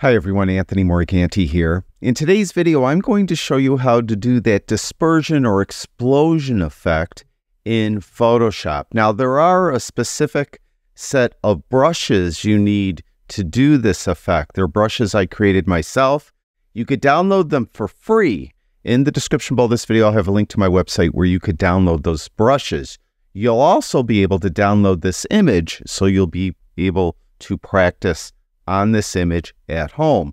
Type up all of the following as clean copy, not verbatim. Hi everyone, Anthony Morganti here. In today's video, I'm going to show you how to do that dispersion or explosion effect in Photoshop. Now, there are a specific set of brushes you need to do this effect. They're brushes I created myself. You could download them for free. In the description below this video, I'll have a link to my website where you could download those brushes. You'll also be able to download this image, so you'll be able to practice on this image at home.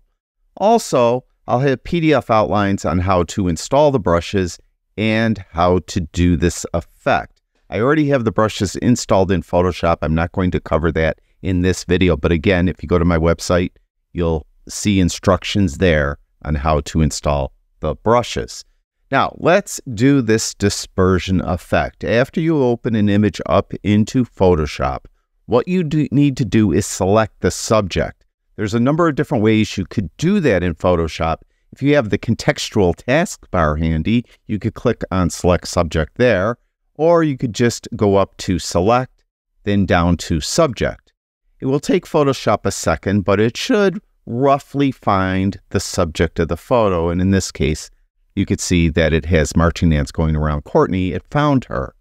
Also, I'll have PDF outlines on how to install the brushes and how to do this effect. I already have the brushes installed in Photoshop. I'm not going to cover that in this video, but again, if you go to my website, you'll see instructions there on how to install the brushes. Now, let's do this dispersion effect. After you open an image up into Photoshop, what you need to do is select the subject. There's a number of different ways you could do that in Photoshop. If you have the contextual taskbar handy, you could click on Select Subject there, or you could just go up to Select, then down to Subject. It will take Photoshop a second, but it should roughly find the subject of the photo. And in this case, you could see that it has marching ants going around Courtney. It found her.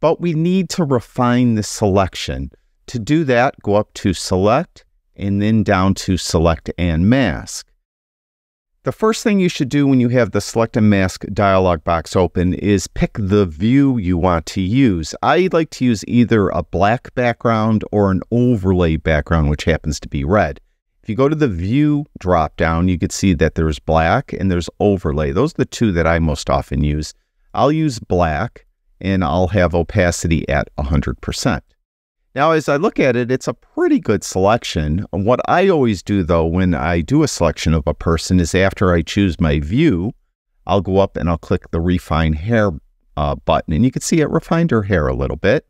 But we need to refine the selection. To do that, go up to Select, and then down to Select and Mask. The first thing you should do when you have the Select and Mask dialog box open is pick the view you want to use. I like to use either a black background or an overlay background, which happens to be red. If you go to the View drop-down, you can see that there's black and there's overlay. Those are the two that I most often use. I'll use black, and I'll have opacity at 100%. Now, as I look at it, it's a pretty good selection. What I always do, though, when I do a selection of a person is after I choose my view, I'll go up and I'll click the Refine Hair button. And you can see it refined her hair a little bit.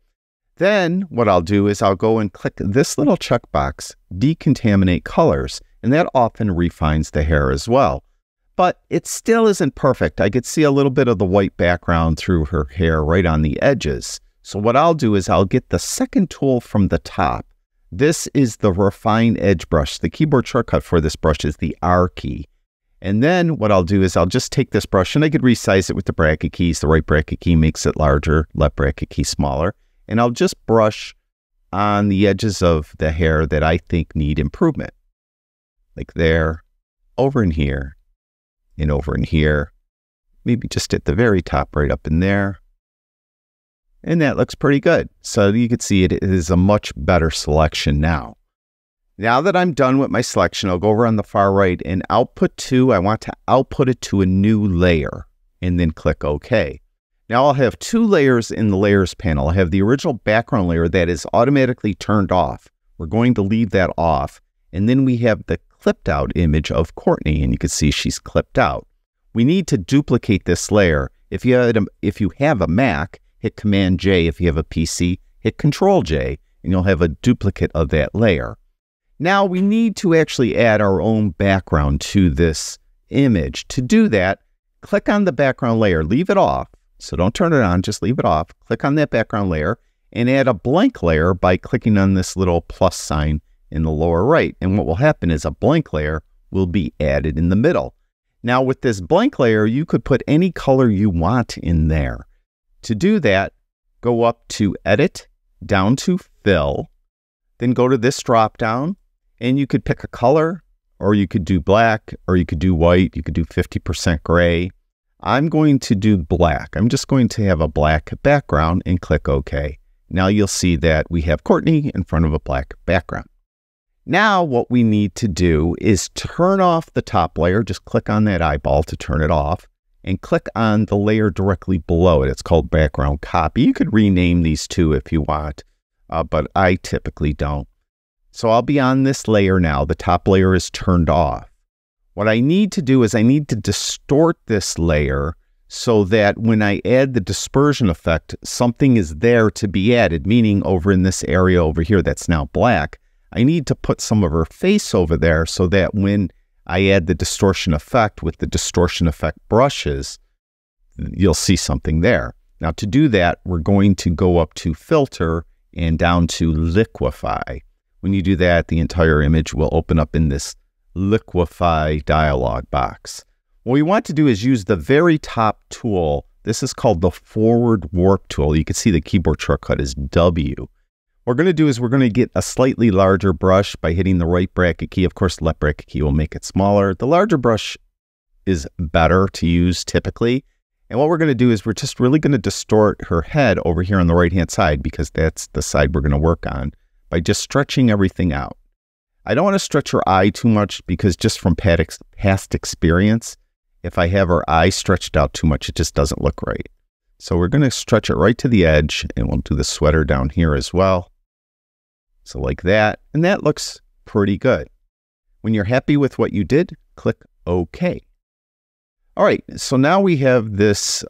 Then what I'll do is I'll go and click this little checkbox, Decontaminate Colors, and that often refines the hair as well. But it still isn't perfect. I could see a little bit of the white background through her hair right on the edges. So what I'll do is I'll get the second tool from the top. This is the Refine Edge brush. The keyboard shortcut for this brush is the R key. And then what I'll do is I'll just take this brush, and I could resize it with the bracket keys. The right bracket key makes it larger, left bracket key smaller. And I'll just brush on the edges of the hair that I think need improvement. Like there, over in here, and over in here. Maybe just at the very top, right up in there. And that looks pretty good. So you can see it is a much better selection now. Now that I'm done with my selection, I'll go over on the far right and output to, I want to output it to a new layer and then click OK. Now I'll have two layers in the layers panel. I have the original background layer that is automatically turned off. We're going to leave that off. And then we have the clipped out image of Courtney, and you can see she's clipped out. We need to duplicate this layer. If you have a Mac, hit Command J. If you have a PC, hit Control J, and you'll have a duplicate of that layer. Now we need to actually add our own background to this image. To do that, click on the background layer, leave it off. So don't turn it on, just leave it off. Click on that background layer and add a blank layer by clicking on this little plus sign in the lower right. And what will happen is a blank layer will be added in the middle. Now with this blank layer, you could put any color you want in there. To do that, go up to Edit, down to Fill, then go to this drop-down, and you could pick a color, or you could do black, or you could do white, you could do 50% gray. I'm going to do black. I'm just going to have a black background and click OK. Now you'll see that we have Courtney in front of a black background. Now what we need to do is turn off the top layer. Just click on that eyeball to turn it off, and click on the layer directly below it. It's called Background Copy. You could rename these two if you want, but I typically don't. So I'll be on this layer now. The top layer is turned off. What I need to do is I need to distort this layer so that when I add the dispersion effect, something is there to be added, meaning over in this area over here that's now black, I need to put some of her face over there so that when I add the distortion effect with the distortion effect brushes, you'll see something there. Now to do that, we're going to go up to Filter and down to Liquify. When you do that, the entire image will open up in this Liquify dialog box. What we want to do is use the very top tool. This is called the Forward Warp tool. You can see the keyboard shortcut is W. What we're going to do is we're going to get a slightly larger brush by hitting the right bracket key. Of course, the left bracket key will make it smaller. The larger brush is better to use typically. And what we're going to do is we're just really going to distort her head over here on the right-hand side, because that's the side we're going to work on, by just stretching everything out. I don't want to stretch her eye too much, because just from past experience, if I have her eye stretched out too much, it just doesn't look right. So we're going to stretch it right to the edge, and we'll do the sweater down here as well. So like that, and that looks pretty good. When you're happy with what you did, click OK. All right, so now we have this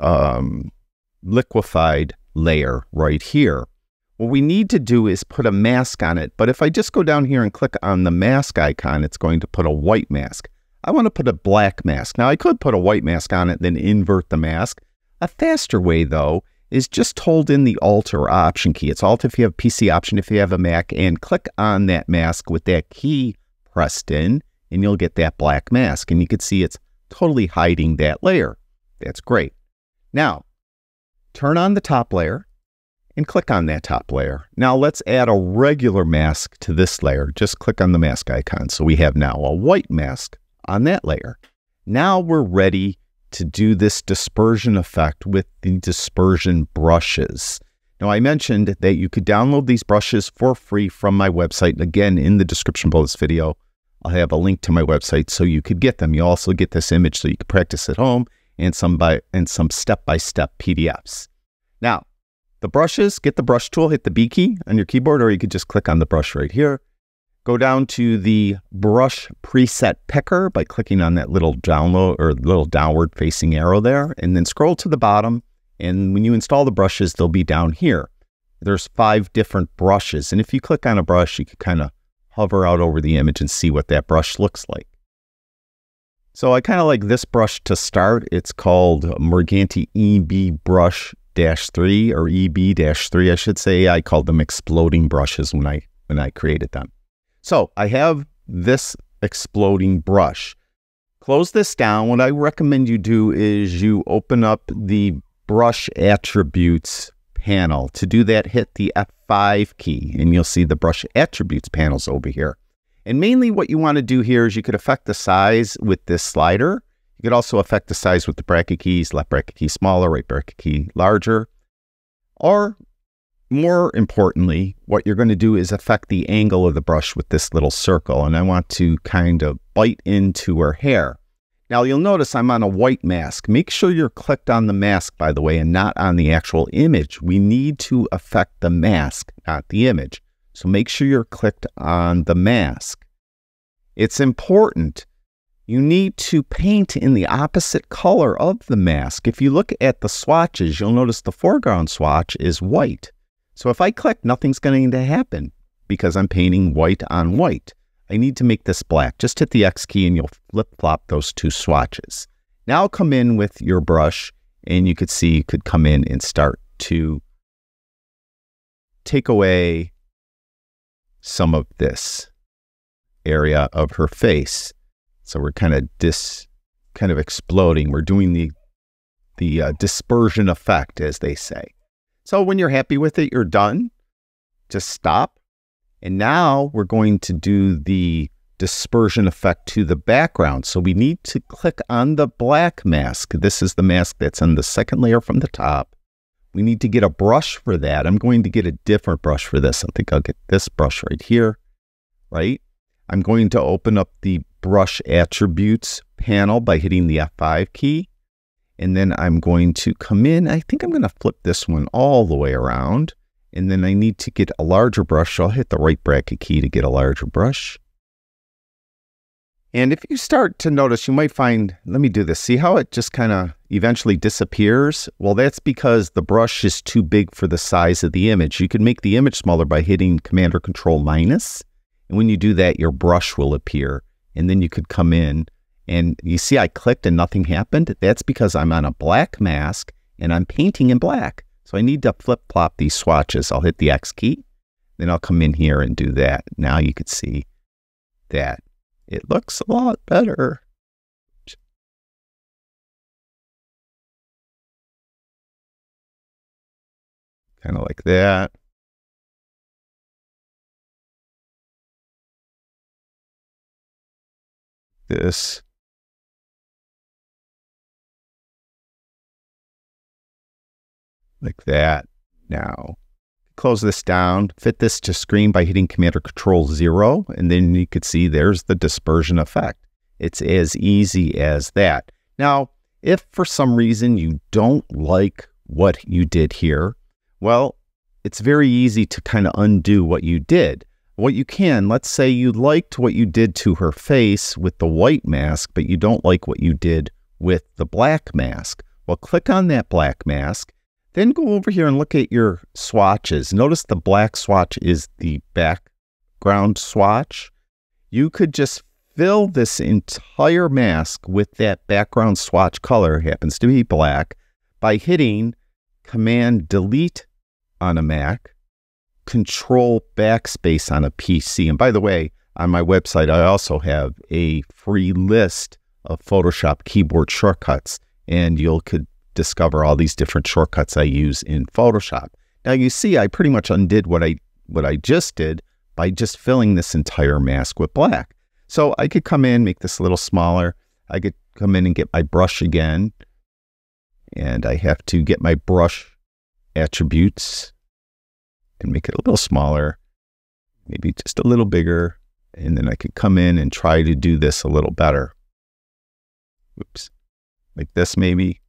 liquefied layer right here. What we need to do is put a mask on it, but if I just go down here and click on the mask icon, it's going to put a white mask. I want to put a black mask. Now, I could put a white mask on it, then invert the mask. A faster way, though, is just hold in the Alt or Option key. It's Alt if you have PC, Option if you have a Mac, and click on that mask with that key pressed in, and you'll get that black mask. And you can see it's totally hiding that layer. That's great. Now, turn on the top layer and click on that top layer. Now let's add a regular mask to this layer. Just click on the mask icon. So we have now a white mask on that layer. Now we're ready to do this dispersion effect with the dispersion brushes. Now I mentioned that you could download these brushes for free from my website. Again, in the description below this video, I'll have a link to my website so you could get them. You'll also get this image so you can practice at home, and some step-by-step PDFs. Now, the brushes, get the brush tool, hit the B key on your keyboard, or you could just click on the brush right here. Go down to the brush preset picker by clicking on that little downward facing arrow there, and then scroll to the bottom, and when you install the brushes, they'll be down here. There's 5 different brushes, and if you click on a brush, you could kind of hover out over the image and see what that brush looks like. So I kind of like this brush to start. It's called Morganti EB Brush-3, or EB-3, I should say. I called them exploding brushes when I created them. So I have this exploding brush. Close this down. What I recommend you do is you open up the brush attributes panel. To do that, hit the F5 key, and you'll see the brush attributes panels over here. And mainly what you want to do here is you could affect the size with this slider. You could also affect the size with the bracket keys, left bracket key smaller, right bracket key larger. Or more importantly, what you're going to do is affect the angle of the brush with this little circle. And I want to kind of bite into her hair. Now you'll notice I'm on a white mask. Make sure you're clicked on the mask, by the way, and not on the actual image. We need to affect the mask, not the image. So make sure you're clicked on the mask. It's important. You need to paint in the opposite color of the mask. If you look at the swatches, you'll notice the foreground swatch is white. So if I click, nothing's going to happen because I'm painting white on white. I need to make this black. Just hit the X key and you'll flip-flop those two swatches. Now come in with your brush, and you could see you could come in and start to take away some of this area of her face. So we're kind of exploding. We're doing the dispersion effect, as they say. So when you're happy with it, you're done. Just stop. And now we're going to do the dispersion effect to the background. So we need to click on the black mask. This is the mask that's on the second layer from the top. We need to get a brush for that. I'm going to get a different brush for this. I think I'll get this brush right here, right? I'm going to open up the brush attributes panel by hitting the F5 key. And then I'm going to come in. I think I'm going to flip this one all the way around. And then I need to get a larger brush, so I'll hit the right bracket key to get a larger brush. And if you start to notice, you might find, let me do this, see how it just kind of eventually disappears? Well, that's because the brush is too big for the size of the image. You can make the image smaller by hitting Command or Control minus. And when you do that, your brush will appear. And then you could come in, and you see I clicked and nothing happened? That's because I'm on a black mask, and I'm painting in black. So I need to flip-flop these swatches. I'll hit the X key, then I'll come in here and do that. Now you can see that. it looks a lot better. Kind of like that. This. Like that. Now, close this down, fit this to screen by hitting Command or Control 0, and then you could see there's the dispersion effect. It's as easy as that. Now, if for some reason you don't like what you did here, well, it's very easy to kind of undo what you did. What you can, let's say you liked what you did to her face with the white mask, but you don't like what you did with the black mask. Well, click on that black mask, then go over here and look at your swatches. Notice the black swatch is the background swatch. You could just fill this entire mask with that background swatch color, happens to be black, by hitting Command Delete on a Mac, Control Backspace on a PC. And by the way, on my website, I also have a free list of Photoshop keyboard shortcuts, and you could discover all these different shortcuts I use in Photoshop. Now you see, I pretty much undid what I just did by just filling this entire mask with black. So I could come in, make this a little smaller. I could come in and get my brush again, and I have to get my brush attributes and make it a little smaller, maybe just a little bigger, and then I could come in and try to do this a little better. Oops, like this maybe.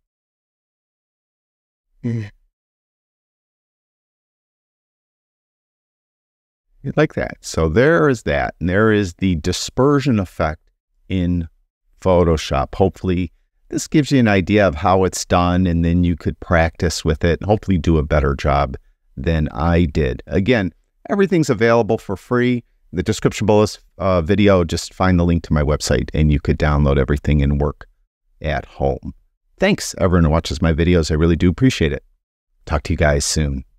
Like that. So there is that, and there is the dispersion effect in Photoshop. Hopefully this gives you an idea of how it's done, and then you could practice with it and hopefully do a better job than I did. Again, everything's available for free. In the description below this video, just find the link to my website and you could download everything and work at home. Thanks everyone who watches my videos. I really do appreciate it. Talk to you guys soon.